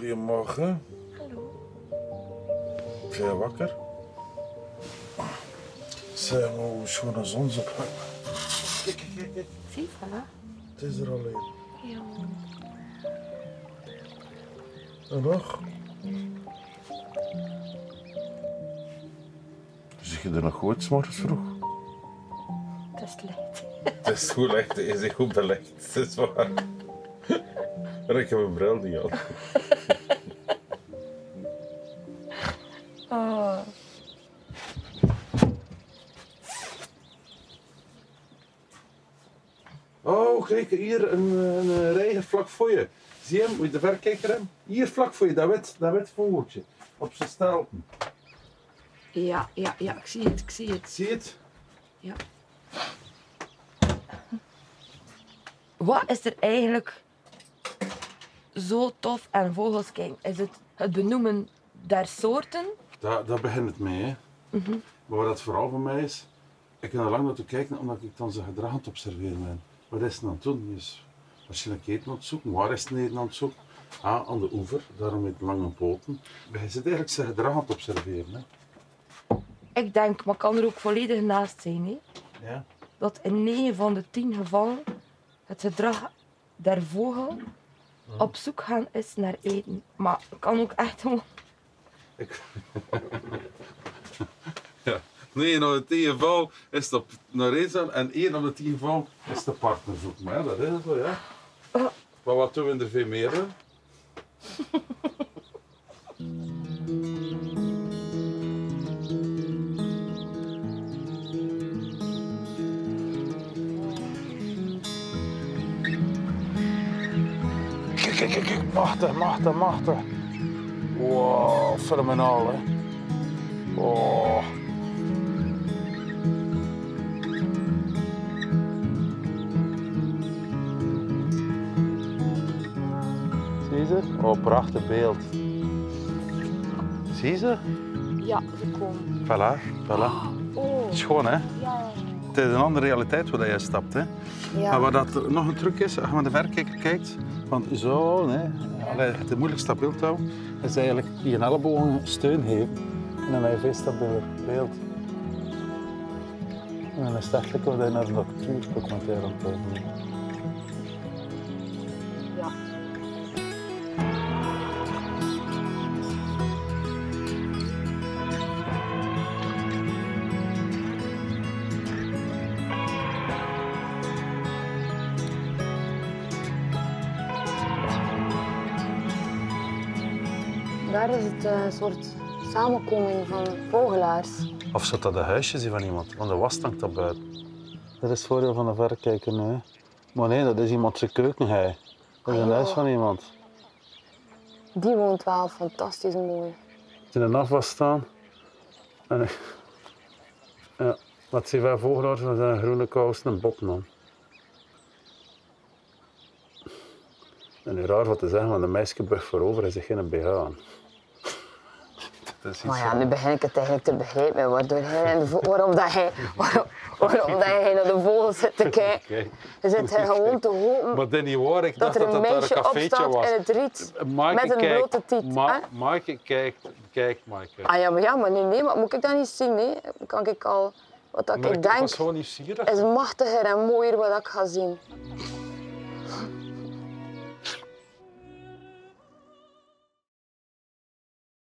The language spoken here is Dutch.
Goedemorgen. Hallo. Ben je wakker? Zeg maar hoe schoon de zon op. Kijk. Zie je? Het is er alleen. Ja. En nog? Zeg je er nog goed 's morgens vroeg? Het is licht. Het is goed licht, het is goed belegd, dat is waar. Maar ik heb mijn bril niet aan. Oh. Oh, kijk, hier een reiger vlak voor je. Zie je hem? Moet je de verrekijker hebben? Hier vlak voor je, dat wit vogeltje. Op zijn stijl. Ja, ik zie het, Zie je het? Ja. Wat is er eigenlijk zo tof aan vogels kijken? Is het benoemen der soorten? Daar begint het mee, hè. Mm-hmm. Maar wat dat vooral voor mij is, ik kan er lang naartoe kijken omdat ik dan zijn gedrag aan het observeren ben. Wat is het aan het doen? Dus waarschijnlijk eten aan het zoeken. Waar is het eten aan het zoeken? Ah, aan de oever, daarom met lange poten. Maar je zit eigenlijk zijn gedrag aan het observeren, hè. Ik denk, maar kan er ook volledig naast zijn, hè? Ja. Dat in 9 van de 10 gevallen het gedrag der vogel op zoek gaan is naar eten. Maar het kan ook echt gewoon... Ja, 9 op de 10 geval is het naar eten en 1 op de 10 geval is de partner zoeken. Maar ja, dat is het wel, ja. Maar wat doen we er veel meer, hè? Kijk, machtig. Wow, fenomenaal, hè. Wow. Zie ze? Oh, prachtig beeld. Zie ze? Ja, ze komen. Voilà. Oh. Schoon, hè? Ja. Het is een andere realiteit waar je stapt, hè. Ja. Maar wat dat nog een truc is, als je naar de verrekijker kijkt, want zo, nee, het moeilijk stabiel te houden, is eigenlijk je ellebogen steun geven en dan heb je veel stabieler beeld. En dan is het eigenlijk dat je naar de natuurdocumentaire aan het doen. Ja. Daar is het een soort samenkoming van vogelaars. Of zou dat een huisje zijn van iemand? Want de was hangt daar buiten. Dat is het voordeel van een verrekijker nu. Hè? Maar nee, dat is iemand zijn keuken. Hij. Dat is een huis van iemand. Die woont wel fantastisch mooi. In een afwas staan. En, ja, wat zien wij vogelaars met zijn groene kousen en botten aan. En nu raar wat te zeggen, want de meisje buigt voorover en zich geen BH aan. Maar ja, nu begin ik het eigenlijk te begrijpen, waarom hij naar de vogels zit te kijken. Je zit gewoon te hopen maar Danny, waar, ik dacht dat er een meisje opstaat in het riet met een blote tiet. Maaike, kijk Maaike. Ah ja, maar nee, maar moet ik dat niet zien? Nee, kan ik al wat ik denk is machtiger en mooier wat ik ga zien.